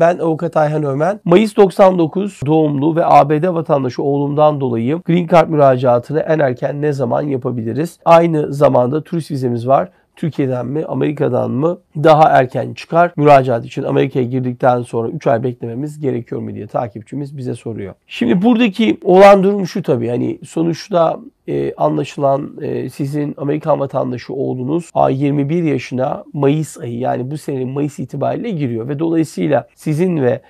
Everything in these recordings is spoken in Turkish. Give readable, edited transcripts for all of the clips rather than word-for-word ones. Ben avukat Ayhan Öğmen. Mayıs 99 doğumlu ve ABD vatandaşı oğlumdan dolayı Green Card müracaatını en erken ne zaman yapabiliriz? Aynı zamanda turist vizemiz var. Türkiye'den mi, Amerika'dan mı daha erken çıkar? Müracaat için Amerika'ya girdikten sonra 3 ay beklememiz gerekiyor mu diye takipçimiz bize soruyor. Şimdi buradaki olan durum şu tabii. Hani sonuçta anlaşılan sizin Amerikan vatandaşı oğlunuz 21 yaşına Mayıs ayı, yani bu senenin Mayıs itibariyle giriyor ve dolayısıyla sizin ve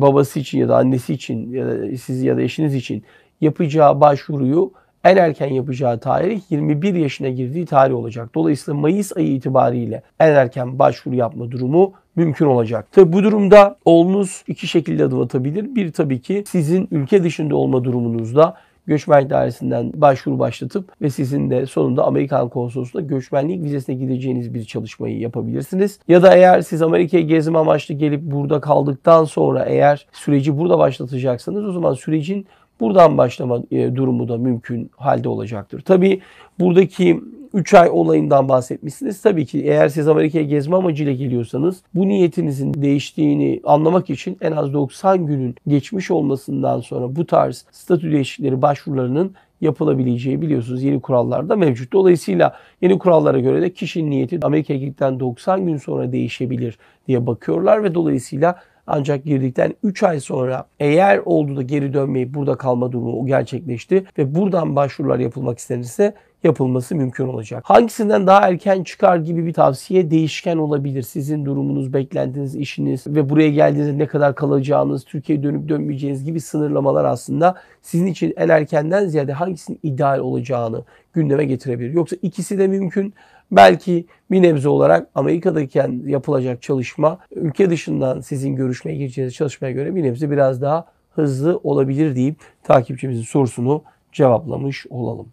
babası için ya da annesi için ya da siz ya da eşiniz için yapacağı başvuruyu en erken yapacağı tarih 21 yaşına girdiği tarih olacak. Dolayısıyla Mayıs ayı itibariyle en erken başvuru yapma durumu mümkün olacak. Tabi bu durumda oğlunuz iki şekilde adım atabilir. Bir, tabii ki sizin ülke dışında olma durumunuzda Göçmenlik Dairesi'nden başvuru başlatıp ve sizin de sonunda Amerikan konsolosluğuna göçmenlik vizesine gideceğiniz bir çalışmayı yapabilirsiniz. Ya da eğer siz Amerika'ya gezme amaçlı gelip burada kaldıktan sonra eğer süreci burada başlatacaksanız o zaman sürecin buradan başlama durumu da mümkün halde olacaktır. Tabii buradaki 3 ay olayından bahsetmişsiniz. Tabii ki eğer siz Amerika'ya gezme amacıyla geliyorsanız bu niyetinizin değiştiğini anlamak için en az 90 günün geçmiş olmasından sonra bu tarz statü değişiklikleri başvurularının yapılabileceği biliyorsunuz yeni kurallarda mevcut. Dolayısıyla yeni kurallara göre de kişinin niyeti Amerika'ya girdikten 90 gün sonra değişebilir diye bakıyorlar ve dolayısıyla ancak girdikten 3 ay sonra eğer oldu da geri dönmeyip burada kalma durumu gerçekleşti ve buradan başvurular yapılmak istenirse yapılması mümkün olacak. Hangisinden daha erken çıkar gibi bir tavsiye değişken olabilir. Sizin durumunuz, beklentiniz, işiniz ve buraya geldiğinizde ne kadar kalacağınız, Türkiye'ye dönüp dönmeyeceğiniz gibi sınırlamalar aslında sizin için en erkenden ziyade hangisinin ideal olacağını gündeme getirebilir. Yoksa ikisi de mümkün. Belki bir nebze olarak Amerika'dayken yapılacak çalışma, ülke dışından sizin görüşmeye gireceğiniz çalışmaya göre bir nebze biraz daha hızlı olabilir deyip takipçimizin sorusunu cevaplamış olalım.